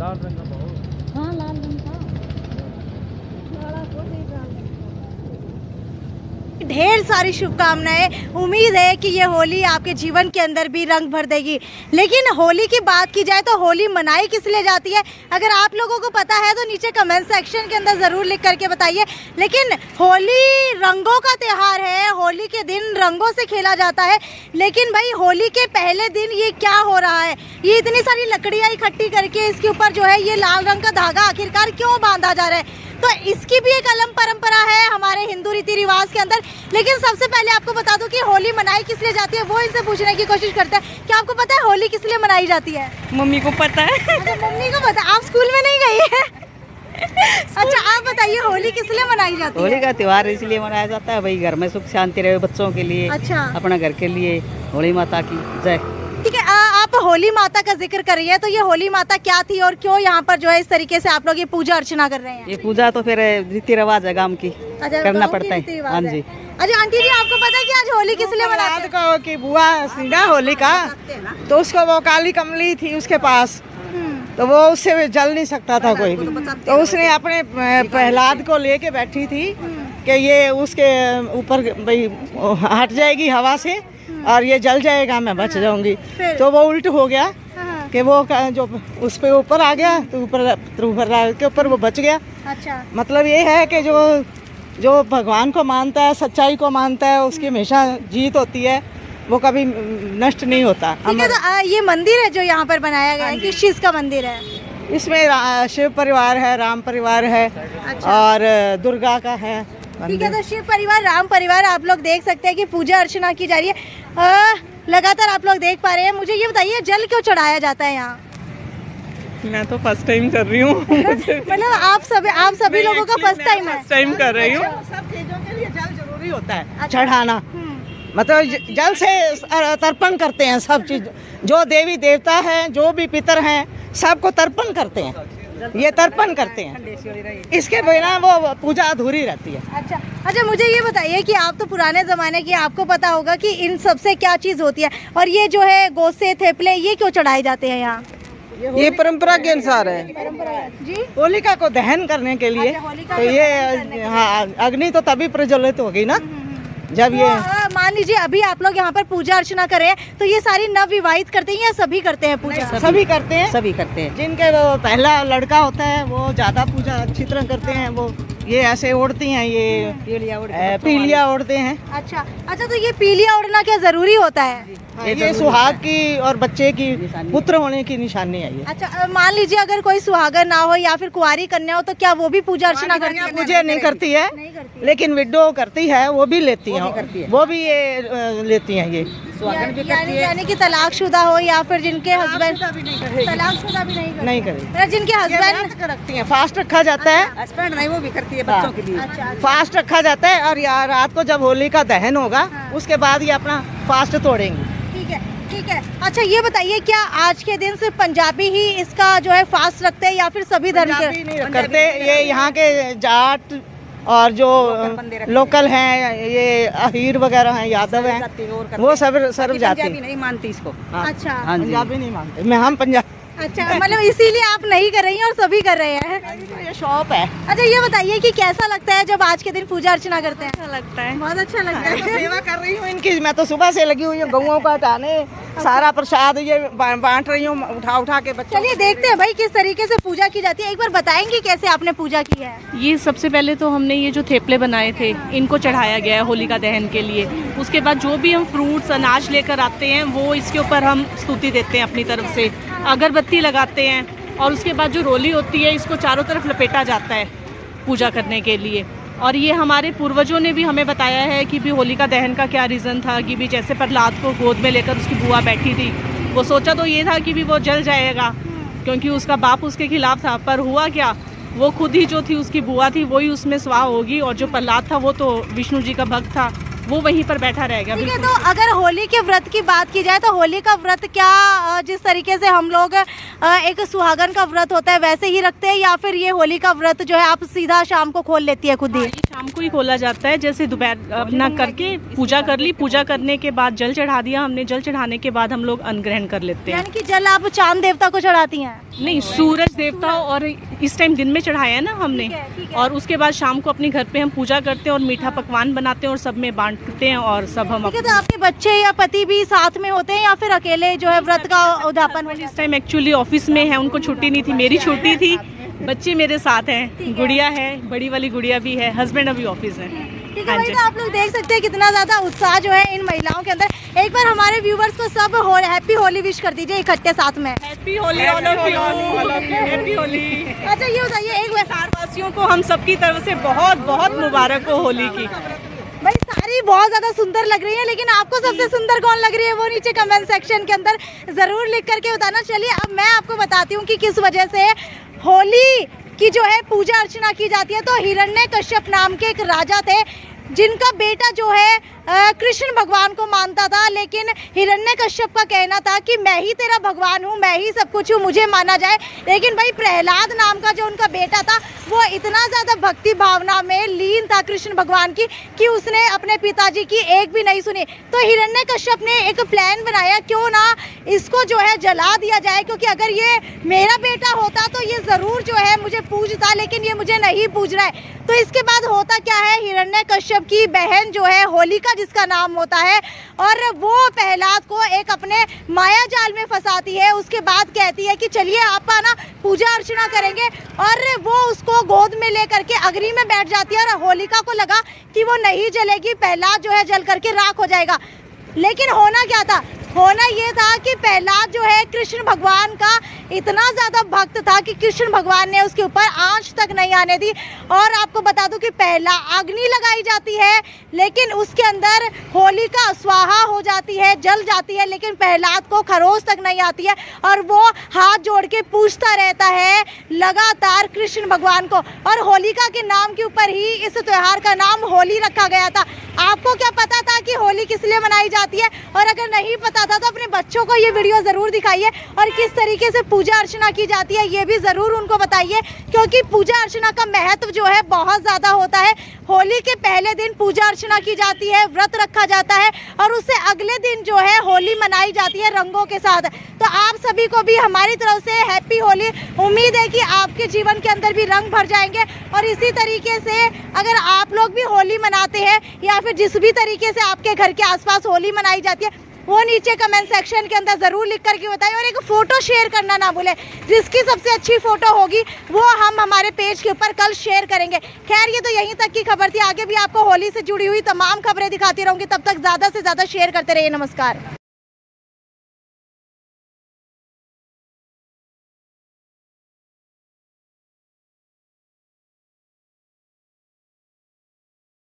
लाल रंग का बहुत, हाँ लाल रंग का। ढेर सारी शुभकामनाएं, उम्मीद है कि ये होली आपके जीवन के अंदर भी रंग भर देगी। लेकिन होली की बात की जाए तो होली मनाई किस लिए जाती है, अगर आप लोगों को पता है तो नीचे कमेंट सेक्शन के अंदर ज़रूर लिख करके बताइए। लेकिन होली रंगों का त्यौहार है, होली के दिन रंगों से खेला जाता है। लेकिन भाई होली के पहले दिन ये क्या हो रहा है, ये इतनी सारी लकड़ियाँ इकट्ठी करके इसके ऊपर जो है ये लाल रंग का धागा आखिरकार क्यों बांधा जा रहा है, तो इसकी भी एक अलग परंपरा है हमारे हिंदू रीति रिवाज के अंदर। लेकिन सबसे पहले आपको बता दूं कि होली मनाई किस लिए जाती है, वो इनसे पूछने की कोशिश करते हैं। क्या आपको पता है होली किस लिए मनाई जाती है? मम्मी को पता है। मम्मी को पता, आप स्कूल में नहीं गई है। अच्छा आप बताइए होली किस लिए मनाई जाती है? होली का त्यौहार इसलिए मनाया जाता है भाई, घर में सुख शांति रहे, बच्चों के लिए, अच्छा अपना घर के लिए। होली माता की जय। ठीक है, आप होली माता का जिक्र कर रही है, तो ये होली माता क्या थी और क्यों यहाँ पर जो है इस तरीके से आप लोग ये पूजा अर्चना कर रहे हैं? ये पूजा तो फिर रीति रिवाज है गांव की, करना पड़ता है। हाँ जी। अच्छा आंटी जी आपको पता है कि आज होली किस लिए मनाते हैं? कि बुआ सीधा होली का तो उसको वो काली कमली थी उसके पास, तो वो उससे जल नहीं सकता था कोई भी, तो उसने अपने प्रहलाद को लेके बैठी थी कि ये उसके ऊपर भाई हट जाएगी हवा से और ये जल जाएगा, मैं बच जाऊंगी। तो वो उल्ट हो गया कि वो जो उस पे ऊपर आ गया तो ऊपर के ऊपर वो बच गया। अच्छा मतलब ये है कि जो जो भगवान को मानता है, सच्चाई को मानता है, उसकी हमेशा जीत होती है, वो कभी नष्ट नहीं होता। ठीक है, तो ये मंदिर है जो यहाँ पर बनाया गया है किस चीज़ का मंदिर है? इसमें शिव परिवार है, राम परिवार है, अच्छा। और दुर्गा का है। ठीक है, तो शिव परिवार, राम परिवार, आप लोग देख सकते हैं कि पूजा अर्चना की जा रही है। लगातार आप लोग देख पा रहे हैं। मुझे ये बताइए जल क्यों चढ़ाया जाता है यहाँ? मैं तो फर्स्ट टाइम कर रही हूँ। मतलब आप सभी लोगों का फर्स्ट टाइम कर रही हूँ। सब चीजों के लिए जल जरूरी होता है चढ़ाना, मतलब जल से तर्पण करते हैं सब चीज, जो देवी देवता है, जो भी पितर हैं, सबको तर्पण करते हैं। ये तर्पण करते हैं, इसके बिना वो पूजा अधूरी रहती है। अच्छा अच्छा, मुझे ये बताइए कि आप तो पुराने ज़माने की, आपको पता होगा कि इन सबसे क्या चीज़ होती है, और ये जो है गोसे थेपले ये क्यों चढ़ाए जाते हैं यहाँ? ये परंपरा के अनुसार है जी, होलिका को दहन करने के लिए। तो ये हाँ, अग्नि तो तभी प्रज्वलित होगी ना जब ये, मान लीजिए अभी आप लोग यहाँ पर पूजा अर्चना कर रहे हैं, तो ये सारी नवविवाहित करते हैं या सभी करते हैं पूजा? सभी करते हैं। जिनके पहला लड़का होता है वो ज्यादा पूजा अच्छी तरह करते हैं, वो ये ऐसे ओढ़ती हैं, ये पीलिया ओढ़ते हैं। अच्छा अच्छा, तो ये पीलिया ओढ़ना क्या जरूरी होता है? ये सुहाग की और बच्चे की, पुत्र होने की निशानी है ये। अच्छा, मान लीजिए अगर कोई सुहागन ना हो या फिर कुंवारी कन्या हो, तो क्या वो भी पूजा अर्चना करती है? पूजा नहीं करती है, लेकिन विडो करती है वो भी लेती है, वो भी ये लेती है। ये यानी कि तलाकशुदा हो या फिर जिनके हस्बैंड तलाकशुदा भी नहीं करे, जिनके हस्बैंड रखती है, फास्ट रखा जाता है, हस्बैंड नहीं वो भी करती है बच्चों के लिए, फास्ट रखा जाता है। और रात को जब होली का दहन होगा उसके बाद ये अपना फास्ट तोड़ेंगे। ठीक है। अच्छा ये बताइए क्या आज के दिन सिर्फ पंजाबी ही इसका जो है फास्ट रखते हैं या फिर सभी धर्म के करते? ये यहाँ के जाट और जो लोकल हैं, ये अहीर वगैरह हैं, यादव हैं, वो सब सर्व जाति नहीं मानती इसको। अच्छा पंजाबी नहीं मानते, मैं हम पंजाबी। अच्छा मतलब इसीलिए आप नहीं कर रही हैं और सभी कर रहे हैं, ये शॉप है। अच्छा ये बताइए कि कैसा लगता है जब आज के दिन पूजा अर्चना करते हैं? अच्छा लगता है, बहुत अच्छा लगता है। तो सेवा कर रही हूँ इनकी, मैं तो सुबह से लगी हुई हूँ, गऊओं का हटाने, सारा प्रसाद ये बांट रही हूँ उठा के बच्चों। चलिए देखते हैं भाई किस तरीके से पूजा की जाती है। एक बार बताएंगे कैसे आपने पूजा की है? ये सबसे पहले तो हमने ये जो थेपले बनाए थे इनको चढ़ाया गया है होलिका दहन के लिए। उसके बाद जो भी हम फ्रूट्स अनाज लेकर आते हैं वो इसके ऊपर हम स्तुति देते हैं अपनी तरफ से, अगरबत्ती लगाते हैं और उसके बाद जो रोली होती है इसको चारों तरफ लपेटा जाता है पूजा करने के लिए। और ये हमारे पूर्वजों ने भी हमें बताया है कि भी होलिका दहन का क्या रीज़न था, कि भी जैसे प्रहलाद को गोद में लेकर उसकी बुआ बैठी थी, वो सोचा तो ये था कि भी वो जल जाएगा क्योंकि उसका बाप उसके खिलाफ था, पर हुआ क्या, वो खुद ही जो थी उसकी बुआ थी वही उसमें स्वाहा होगी, और जो प्रहलाद था वो तो विष्णु जी का भक्त था, वो वहीं पर बैठा रह गया। ठीक है, तो अगर होली के व्रत की बात की जाए तो होली का व्रत क्या जिस तरीके से हम लोग एक सुहागन का व्रत होता है वैसे ही रखते हैं, या फिर ये होली का व्रत जो है आप सीधा शाम को खोल लेती है खुद ही? शाम को ही खोला जाता है, जैसे दोपहर अपना करके पूजा कर ली, पूजा करने के बाद जल चढ़ा दिया हमने, जल चढ़ाने के बाद हम लोग अन्न ग्रहण कर लेते हैं। यानी कि जल आप चांद देवता को चढ़ाती हैं? नहीं, सूरज देवता, और इस टाइम दिन में चढ़ाया है ना हमने। और उसके बाद शाम को अपने घर पे हम पूजा करते हैं और मीठा पकवान बनाते हैं और सब में बांटते हैं और सब हम। तो आपके बच्चे या पति भी साथ में होते हैं या फिर अकेले जो है व्रत का उद्यापन? इस टाइम एक्चुअली ऑफिस में है, उनको छुट्टी नहीं थी, मेरी छुट्टी थी, बच्चे मेरे साथ हैं, गुड़िया है, बड़ी वाली गुड़िया भी है, हस्बैंड अभी ऑफिस है। ठीक है, तो आप लोग देख सकते हैं कितना ज्यादा उत्साह जो है इन महिलाओं के अंदर। एक बार हमारे व्यूवर्स को सब हैप्पी होली विश कर दीजिए इकट्ठे साथ में। Happy Holi, happy Holi. अच्छा ये बताइए, एक बिहार वासियों को हम सबकी तरफ से बहुत बहुत मुबारक हो होली की। भाई सारी बहुत ज़्यादा सुंदर लग रही है, लेकिन आपको सबसे सुंदर कौन लग रही है वो नीचे कमेंट सेक्शन के अंदर ज़रूर लिख करके बताना। चलिए अब मैं आपको बताती हूँ कि किस वजह से होली की जो है पूजा अर्चना की जाती है। तो हिरण्यकश्यप नाम के एक राजा थे जिनका बेटा जो है कृष्ण भगवान को मानता था, लेकिन हिरण्यकश्यप का कहना था कि मैं ही तेरा भगवान हूँ, मैं ही सब कुछ हूँ, मुझे माना जाए। लेकिन भाई प्रहलाद नाम का जो उनका बेटा था वो इतना ज़्यादा भक्ति भावना में लीन था कृष्ण भगवान की कि उसने अपने पिताजी की एक भी नहीं सुनी। तो हिरण्यकश्यप ने एक प्लान बनाया क्यों ना इसको जो है जला दिया जाए, क्योंकि अगर ये मेरा बेटा होता तो ये ज़रूर जो है मुझे पूजता, लेकिन ये मुझे नहीं पूज रहा है। तो इसके बाद होता क्या है, हिरण्यकश्यप की बहन जो है होलिका जिसका नाम होता है, और वो प्रहलाद को एक अपने माया जाल में फंसाती है। उसके बाद कहती है कि चलिए आप ना पूजा अर्चना करेंगे, और वो उसको गोद में ले करके अग्नि में बैठ जाती है। और होलिका को लगा कि वो नहीं जलेगी, प्रहलाद जो है जल करके राख हो जाएगा। लेकिन होना क्या था, होना ये था कि प्रहलाद जो है कृष्ण भगवान का इतना ज़्यादा भक्त था कि कृष्ण भगवान ने उसके ऊपर आँच तक नहीं आने दी। और आपको बता दूं कि पहला अग्नि लगाई जाती है, लेकिन उसके अंदर होलिका स्वाहा हो जाती है, जल जाती है, लेकिन प्रहलाद को खरोंच तक नहीं आती है, और वो हाथ जोड़ के पूछता रहता है लगातार कृष्ण भगवान को। और होलिका के नाम के ऊपर ही इस त्यौहार का नाम होली रखा गया था। आपको क्या पता था कि होली किस लिए मनाई जाती है? और अगर नहीं पता था तो अपने बच्चों को ये वीडियो ज़रूर दिखाइए, और किस तरीके से पूजा अर्चना की जाती है ये भी ज़रूर उनको बताइए, क्योंकि पूजा अर्चना का महत्व जो है बहुत ज़्यादा होता है। होली के पहले दिन पूजा अर्चना की जाती है, व्रत रखा जाता है, और उससे अगले दिन जो है होली मनाई जाती है रंगों के साथ। तो आप सभी को भी हमारी तरफ से हैप्पी होली। उम्मीद है कि आपके जीवन के अंदर भी रंग भर जाएंगे, और इसी तरीके से अगर आप लोग भी होली मनाते हैं या फिर जिस भी तरीके से आपके घर के आसपास होली मनाई जाती है वो नीचे कमेंट सेक्शन के अंदर ज़रूर लिख करके बताइए। और एक फ़ोटो शेयर करना ना भूलें, जिसकी सबसे अच्छी फ़ोटो होगी वो हम हमारे पेज के ऊपर कल शेयर करेंगे। खैर ये तो यहीं तक की खबर थी, आगे भी आपको होली से जुड़ी हुई तमाम खबरें दिखाती रहूँगी। तब तक ज़्यादा से ज़्यादा शेयर करते रहिए। नमस्कार।